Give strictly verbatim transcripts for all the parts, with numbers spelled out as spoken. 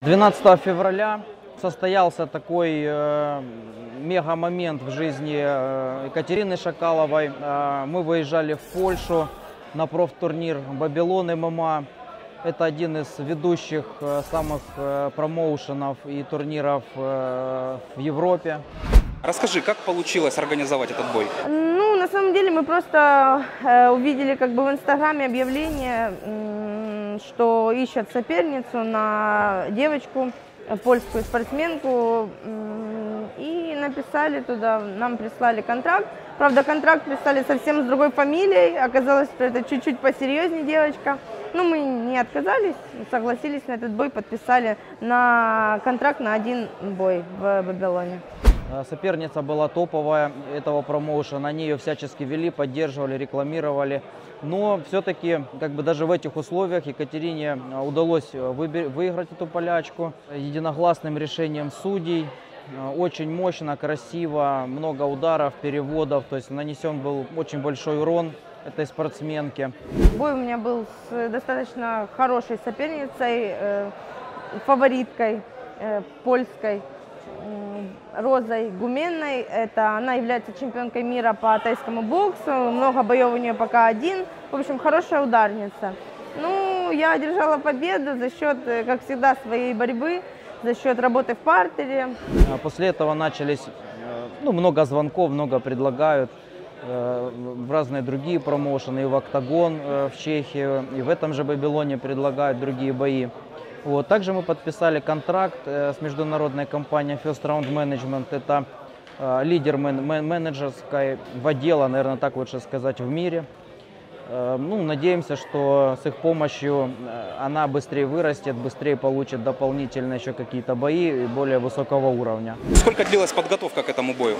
двенадцатого февраля состоялся такой э, мега-момент в жизни э, Екатерины Шакаловой. Э, мы выезжали в Польшу на профтурнир «Бабилон эм эм а». Это один из ведущих э, самых э, промоушенов и турниров э, в Европе. Расскажи, как получилось организовать этот бой? Ну, на самом деле мы просто э, увидели как бы в Инстаграме объявление, что ищут соперницу на девочку, польскую спортсменку, и написали туда, нам прислали контракт. Правда, контракт прислали совсем с другой фамилией, оказалось, что это чуть-чуть посерьезнее девочка. Но мы не отказались, согласились на этот бой, подписали на контракт на один бой в Бабилоне. Соперница была топовая этого промоушена, они ее всячески вели, поддерживали, рекламировали. Но все-таки, как бы даже в этих условиях, Екатерине удалось выиграть эту полячку единогласным решением судей. Очень мощно, красиво, много ударов, переводов, то есть нанесен был очень большой урон этой спортсменке. Бой у меня был с достаточно хорошей соперницей, фавориткой польской. Розой Гуменной. Это она является чемпионкой мира по тайскому боксу, много боев у нее пока один, в общем, хорошая ударница. Ну, я одержала победу за счет, как всегда, своей борьбы, за счет работы в партере. После этого начались, ну, много звонков, много предлагают в разные другие промоушены, и в Октагон в Чехии, и в этом же Бабилоне предлагают другие бои. Вот. Также мы подписали контракт э, с международной компанией First Round Management. Это э, лидер мен мен менеджерской отдела, наверное, так лучше сказать, в мире. Э, ну, надеемся, что с их помощью она быстрее вырастет, быстрее получит дополнительно еще какие-то бои более высокого уровня. Сколько длилась подготовка к этому бою?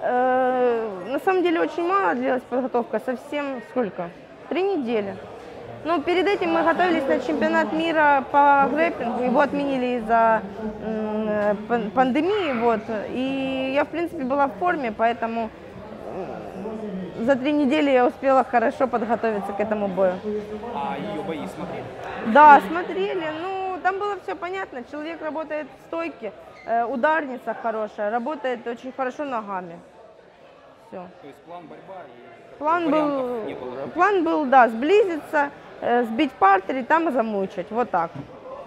Э, на самом деле очень мало длилась подготовка. Совсем сколько? Три недели. Ну, перед этим мы готовились на чемпионат мира по грэпплингу, его отменили из-за пандемии, вот, и я, в принципе, была в форме, поэтому за три недели я успела хорошо подготовиться к этому бою. А ее бои смотрели? Да, смотрели, ну, там было все понятно, человек работает в стойке, ударница хорошая, работает очень хорошо ногами. Все. То есть план борьба и план был, не было? План был, да, сблизиться, э, сбить партер и там замучить, вот так.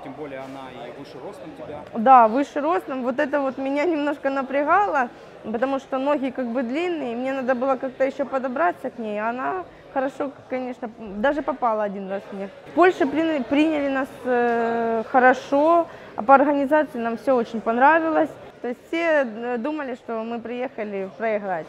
Тем более она и выше ростом тебя. Да, выше ростом, вот это вот меня немножко напрягало, потому что ноги как бы длинные, мне надо было как-то еще подобраться к ней, она хорошо, конечно, даже попала один раз мне. В Польше приняли, приняли нас э, хорошо, а по организации нам все очень понравилось. То есть все думали, что мы приехали проиграть.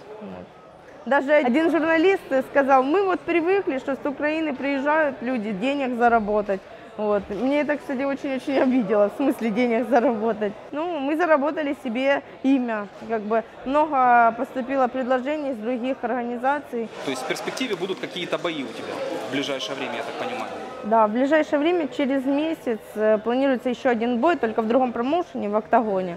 Даже один журналист сказал, мы вот привыкли, что с Украины приезжают люди денег заработать. Вот. Мне это, кстати, очень-очень обидело, в смысле денег заработать. Ну, мы заработали себе имя, как бы много поступило предложений из других организаций. То есть в перспективе будут какие-то бои у тебя в ближайшее время, я так понимаю? Да, в ближайшее время, через месяц, планируется еще один бой, только в другом промоушене, в Октагоне.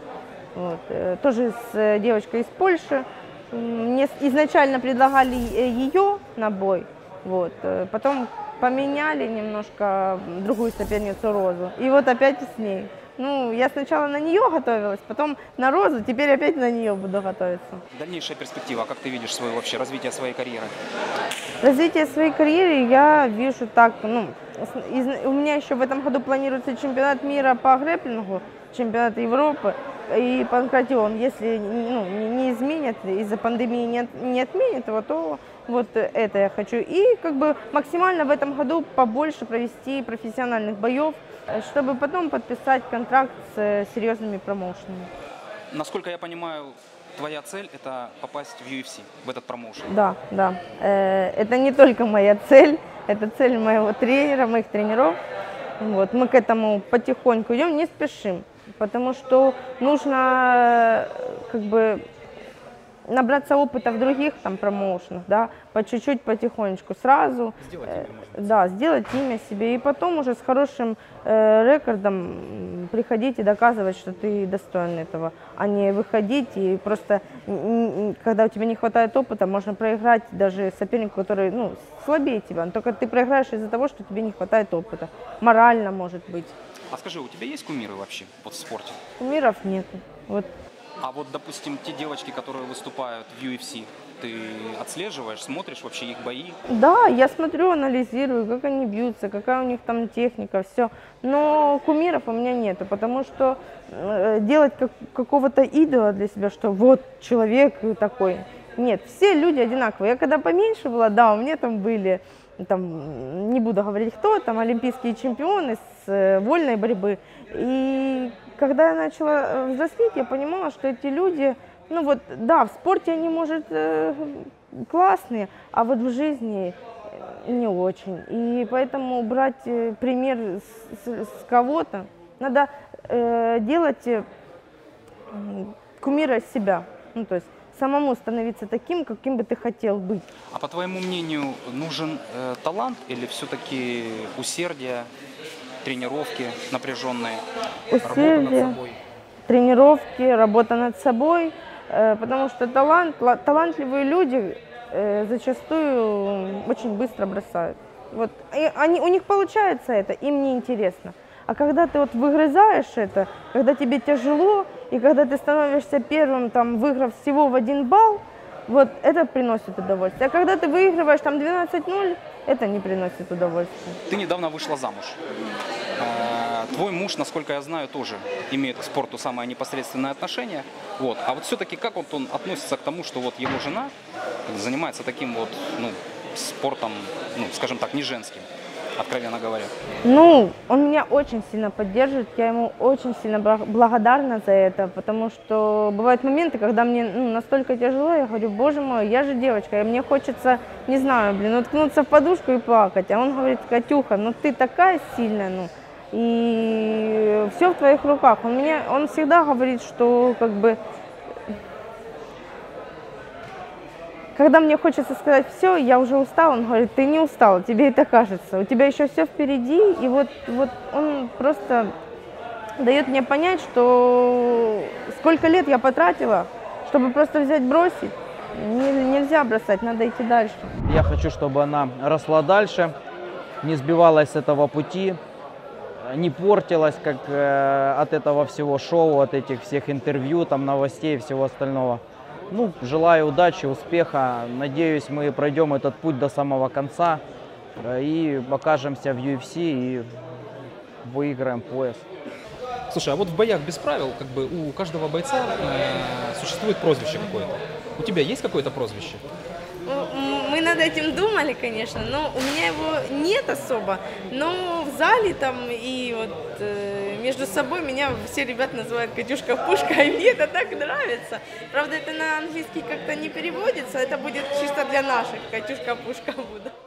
Вот. Тоже с девочкой из Польши. Мне изначально предлагали ее на бой, вот. Потом поменяли немножко другую соперницу Розу. И вот опять с ней. Ну, я сначала на нее готовилась, потом на Розу, теперь опять на нее буду готовиться. Дальнейшая перспектива, как ты видишь свое вообще развитие своей карьеры? Развитие своей карьеры я вижу так, ну, из, у меня еще в этом году планируется чемпионат мира по грэпплингу, чемпионат Европы. И панкратион, если ну, не изменят, из-за пандемии не, не отменят его, то вот это я хочу. И как бы максимально в этом году побольше провести профессиональных боев, чтобы потом подписать контракт с серьезными промоушенами. Насколько я понимаю, твоя цель – это попасть в ю эф си, в этот промоушен? Да, да. Это не только моя цель, это цель моего тренера, моих тренеров. Вот, мы к этому потихоньку идем, не спешим. Потому что нужно как бы набраться опыта в других там промоушенах, да, по чуть-чуть, потихонечку, сразу, сделать имя, да, сделать имя себе, и потом уже с хорошим э, рекордом приходить и доказывать, что ты достоин этого, а не выходить и просто, когда у тебя не хватает опыта, можно проиграть даже сопернику, который, ну, слабее тебя, но только ты проиграешь из-за того, что тебе не хватает опыта, морально, может быть. А скажи, у тебя есть кумиры вообще вот в спорте? Кумиров нет. Вот. А вот, допустим, те девочки, которые выступают в ю эф си, ты отслеживаешь, смотришь вообще их бои? Да, я смотрю, анализирую, как они бьются, какая у них там техника, все. Но кумиров у меня нету, потому что делать как, какого-то идола для себя, что вот человек такой. Нет, все люди одинаковые. Я когда поменьше была, да, у меня там были, там, не буду говорить кто, там олимпийские чемпионы с вольной борьбы. И когда я начала взрослеть, я понимала, что эти люди, ну вот, да, в спорте они, может, классные, а вот в жизни не очень. И поэтому брать пример с, с кого-то, надо э, делать кумира из себя, ну, то есть самому становиться таким, каким бы ты хотел быть. А по твоему мнению, нужен э, талант или все-таки усердие, тренировки напряженные, усердие, работа над собой? Тренировки, работа над собой, э, потому что талант, талантливые люди э, зачастую очень быстро бросают. Вот. И они, у них получается это, им неинтересно. А когда ты вот выгрызаешь это, когда тебе тяжело, и когда ты становишься первым, там, выиграв всего в один балл, вот это приносит удовольствие. А когда ты выигрываешь там двенадцать ноль, это не приносит удовольствия. Ты недавно вышла замуж. Твой муж, насколько я знаю, тоже имеет к спорту самое непосредственное отношение. Вот. А вот все-таки как вот он относится к тому, что вот его жена занимается таким вот, ну, спортом, ну, скажем так, не женским? Откровенно говоря. Ну, он меня очень сильно поддерживает, я ему очень сильно благодарна за это, потому что бывают моменты, когда мне, ну, настолько тяжело, я говорю, боже мой, я же девочка, и мне хочется, не знаю, блин, уткнуться в подушку и плакать, а он говорит, Катюха, ну ты такая сильная, ну, и все в твоих руках. Он меня, он всегда говорит, что как бы, когда мне хочется сказать все, я уже устала, он говорит, ты не устала, тебе это кажется, у тебя еще все впереди, и вот, вот он просто дает мне понять, что сколько лет я потратила, чтобы просто взять, бросить, нельзя бросать, надо идти дальше. Я хочу, чтобы она росла дальше, не сбивалась с этого пути, не портилась как э, от этого всего шоу, от этих всех интервью, там, новостей и всего остального. Ну, желаю удачи, успеха. Надеюсь, мы пройдем этот путь до самого конца и покажемся в ю эф си и выиграем пояс. Слушай, а вот в боях без правил, как бы у каждого бойца э, существует прозвище какое-то. У тебя есть какое-то прозвище? Мы над этим думали, конечно, но у меня его нет особо. Но в зале там и вот э, между собой меня все ребята называют Катюшка-пушка, и мне это так нравится. Правда, это на английский как-то не переводится, это будет чисто для наших Катюшка-пушка буду.